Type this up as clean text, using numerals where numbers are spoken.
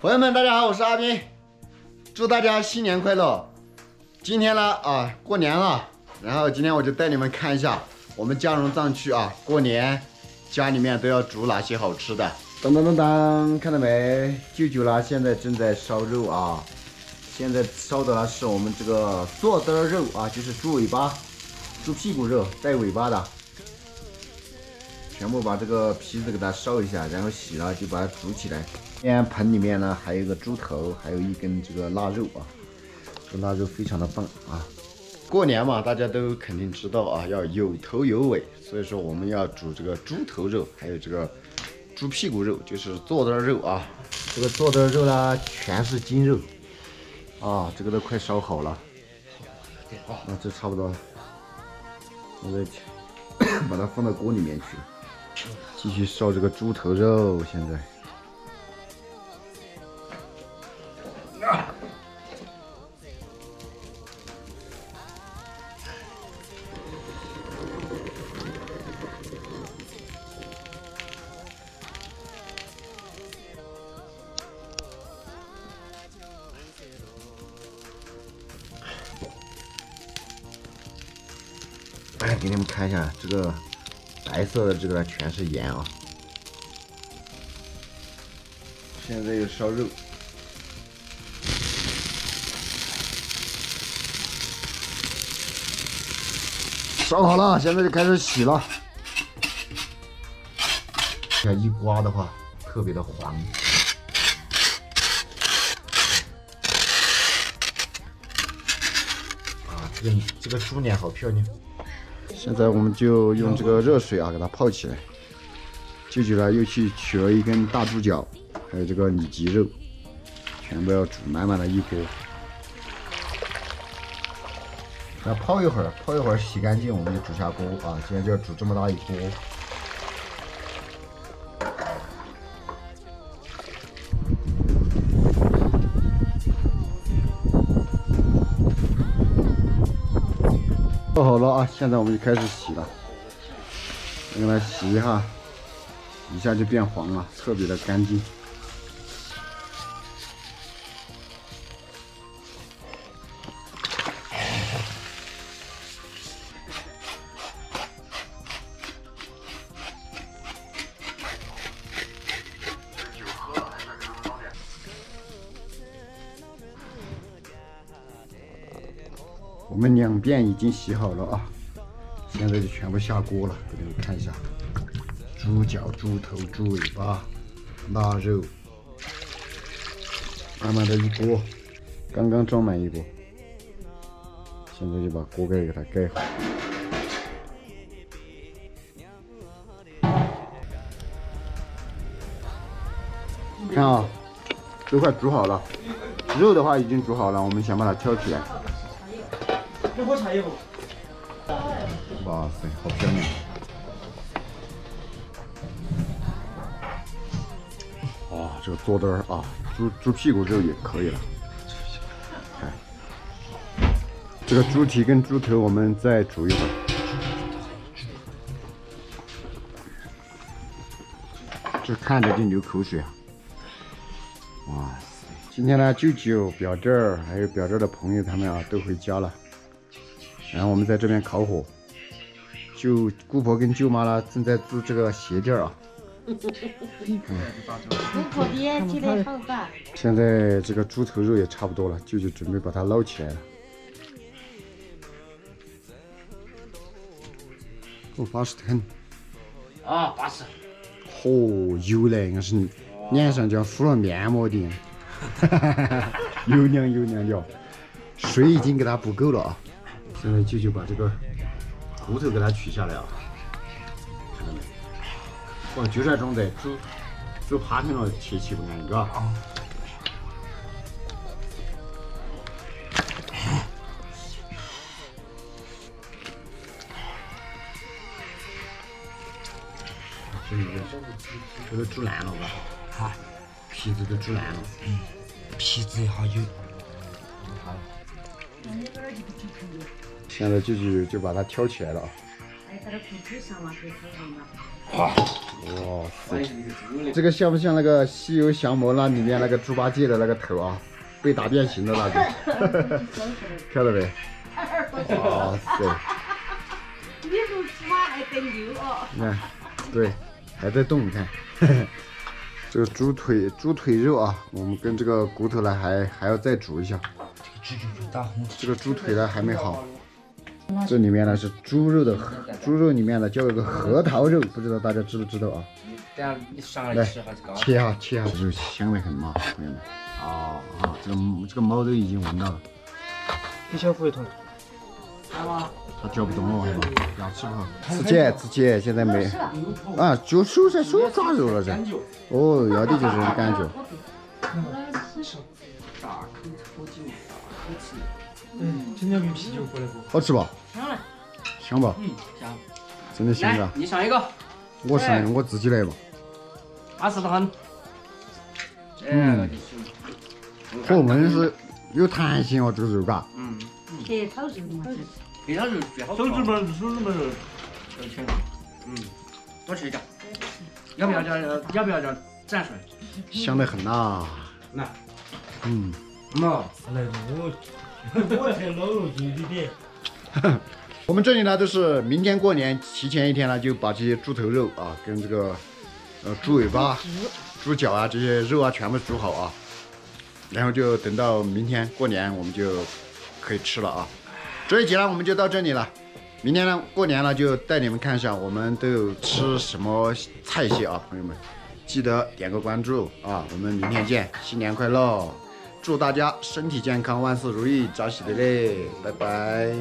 朋友们，大家好，我是阿斌，祝大家新年快乐！今天呢，过年了，然后今天我就带你们看一下我们嘉绒藏区啊，过年家里面都要煮哪些好吃的。当当当当，看到没？舅舅呢，现在正在烧肉啊，现在烧的呢是我们这个坐嘚肉啊，就是猪尾巴、猪屁股肉带尾巴的。 全部把这个皮子给它烧一下，然后洗了就把它煮起来。今天盆里面呢还有一个猪头，还有一根这个腊肉啊，这腊肉非常的棒啊。过年嘛，大家都肯定知道啊，要有头有尾，所以说我们要煮这个猪头肉，还有这个猪屁股肉，就是坐嘚肉啊。这个坐嘚肉呢全是筋肉啊，这个都快烧好了，啊，这差不多了，我再把它放到锅里面去。 继续烧这个猪头肉，现在，哎，给你们看一下这个。 白色的这个全是盐啊！现在又烧肉，烧好了，现在就开始洗了。这一刮的话，特别的黄。啊，这个猪脸好漂亮。 现在我们就用这个热水啊，给它泡起来。舅舅呢又去取了一根大猪脚，还有这个里脊肉，全部要煮满满的一锅。那泡一会儿，泡一会儿洗干净，我们就煮下锅啊。现在就要煮这么大一锅。做好了啊，现在我们就开始洗了，我给它洗一下，一下就变黄了，特别的干净。我们两边已经洗好了啊，现在就全部下锅了，给你们看一下，猪脚、猪头、猪尾巴、腊肉，满满的一锅，刚刚装满一锅，现在就把锅盖给它盖好。看啊，都快煮好了，肉的话已经煮好了，我们先把它挑起来。 我穿衣服。哇塞，好漂亮！哦，这个坐墩啊，猪屁股肉也可以了。看，这个猪蹄跟猪头，我们再煮一会儿。这看着就流口水啊！哇塞，今天呢，舅舅、表弟儿还有表弟的朋友他们啊，都回家了。 然后我们在这边烤火，舅姑婆跟舅妈呢正在做这个鞋垫啊。姑婆别进来好吧。现在这个猪头肉也差不多了，舅舅准备把它捞起来了。哦，巴适的很。啊，巴适。哦，油嘞，硬是脸上像敷了面膜的，油亮油亮的，水已经给它补够了啊。 现在舅舅把这个骨头给它取下来啊，看到没？哇，就这种的猪扒开了切不安，嘎。兄弟，这都煮烂了嘎，啊，皮子都煮烂了，皮子还有。 现在舅舅就把它挑起来了啊，哇，哇塞！这个像不像那个《西游降魔》那里面那个猪八戒的那个头啊？被打变形的那个，漂亮呗！哇塞！你说猪妈还在扭啊？嗯，对，还在动，你看。这个猪腿肉啊，我们跟这个骨头呢还要再煮一下。这个猪腿呢还没好，这里面呢是猪肉的，猪肉里面呢叫个核桃肉，不知道大家知不知道啊？来，切下肉，香味很嘛，朋友们。啊啊，这个猫都已经闻到了。你小骨头。它嚼不动了，牙齿不好。直接，现在没。啊，就手在手抓肉了噻。哦，要的就是感觉。嗯，今天有啤酒过来不？好吃吧？香吧？嗯，香。真的香啊！你上一个。我自己来吧。巴适得很。嗯。后门是有弹性哦，这个肉嘎。嗯。给炒肉嘛。给它肉最好。手指嘛，要全。嗯，多吃一点。要不要点蘸水？香得很呐。那。嗯。那。来我才老有经验的。我们这里呢，就是明天过年提前一天呢，就把这些猪头肉啊，跟这个猪尾巴、猪脚啊这些肉啊全部煮好啊，然后就等到明天过年我们就可以吃了啊。这一集呢我们就到这里了，明天呢过年了就带你们看一下我们都有吃什么菜系啊，朋友们记得点个关注啊，我们明天见，新年快乐，祝大家身体健康，万事如意，扎喜的嘞，拜拜。